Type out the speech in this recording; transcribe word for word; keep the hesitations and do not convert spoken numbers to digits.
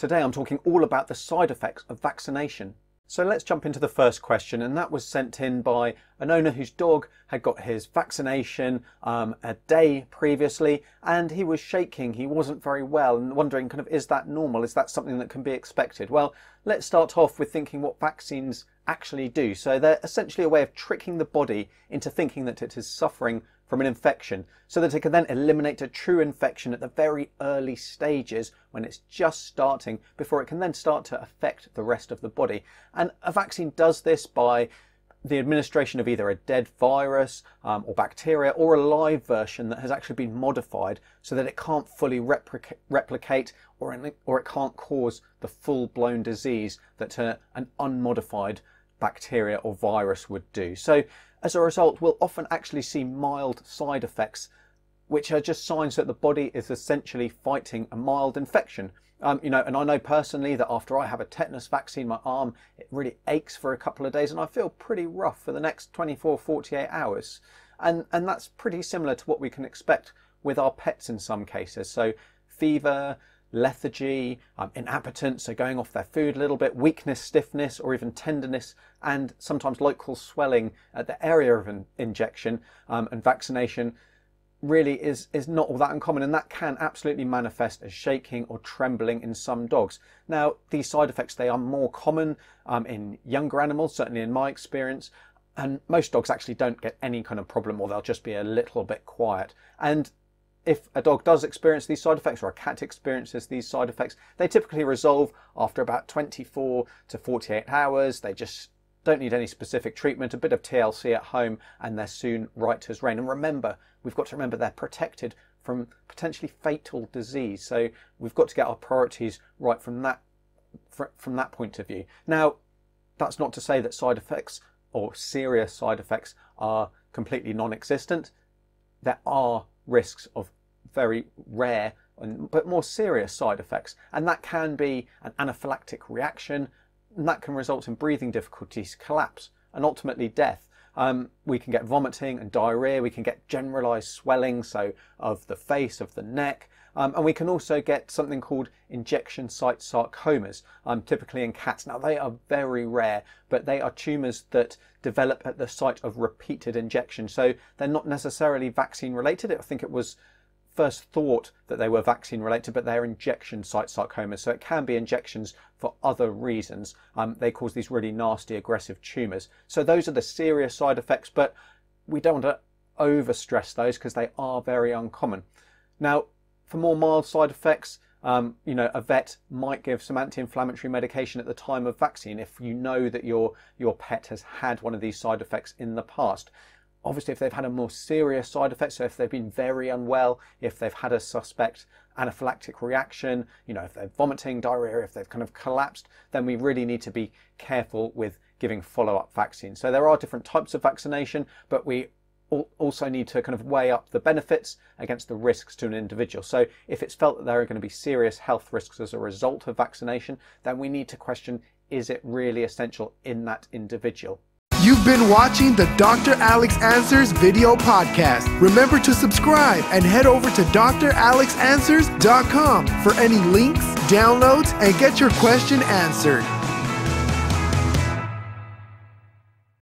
Today I'm talking all about the side effects of vaccination. So let's jump into the first question, and that was sent in by an owner whose dog had got his vaccination um, a day previously, and he was shaking, he wasn't very well, and wondering kind of, is that normal? Is that something that can be expected? Well, let's start off with thinking what vaccines actually do. So they're essentially a way of tricking the body into thinking that it is suffering from an infection, so that it can then eliminate a true infection at the very early stages when it's just starting, before it can then start to affect the rest of the body. And a vaccine does this by the administration of either a dead virus um, or bacteria, or a live version that has actually been modified so that it can't fully replic replicate or, an, or it can't cause the full-blown disease that uh, an unmodified bacteria or virus would do. So as a result, we'll often actually see mild side effects, which are just signs that the body is essentially fighting a mild infection. Um, you know, and I know personally that after I have a tetanus vaccine, my arm, it really aches for a couple of days and I feel pretty rough for the next twenty-four, forty-eight hours. And, and that's pretty similar to what we can expect with our pets in some cases. So fever, lethargy, um, inappetence, so going off their food a little bit, weakness, stiffness, or even tenderness, and sometimes local swelling at the area of an injection um, and vaccination really is, is not all that uncommon, and that can absolutely manifest as shaking or trembling in some dogs. Now, these side effects, they are more common um, in younger animals, certainly in my experience, and most dogs actually don't get any kind of problem, or they'll just be a little bit quiet. And if a dog does experience these side effects, or a cat experiences these side effects, they typically resolve after about twenty-four to forty-eight hours. They just don't need any specific treatment, a bit of T L C at home, and they're soon right as rain. And remember, we've got to remember they're protected from potentially fatal disease. So we've got to get our priorities right from that, from that point of view. Now, that's not to say that side effects or serious side effects are completely non-existent. There are risks of very rare and but more serious side effects, and that can be an anaphylactic reaction, and that can result in breathing difficulties, collapse, and ultimately death. Um, we can get vomiting and diarrhea, we can get generalized swelling, so of the face, of the neck, um, and we can also get something called injection site sarcomas, um, typically in cats. Now, they are very rare, but they are tumors that develop at the site of repeated injection, so they're not necessarily vaccine related. I think it was first thought that they were vaccine related, but they're injection site sarcomas, so it can be injections for other reasons. Um, they cause these really nasty aggressive tumours. So those are the serious side effects, but we don't want to over stress those because they are very uncommon. Now, for more mild side effects, um, you know, a vet might give some anti-inflammatory medication at the time of vaccine if you know that your your pet has had one of these side effects in the past. Obviously, if they've had a more serious side effect, so if they've been very unwell, if they've had a suspect anaphylactic reaction, you know, if they're vomiting, diarrhea, if they've kind of collapsed, then we really need to be careful with giving follow-up vaccines. So there are different types of vaccination, but we also need to kind of weigh up the benefits against the risks to an individual. So if it's felt that there are going to be serious health risks as a result of vaccination, then we need to question, is it really essential in that individual? You've been watching the Doctor Alex Answers video podcast. Remember to subscribe and head over to doctor alex answers dot com for any links, downloads, and get your question answered.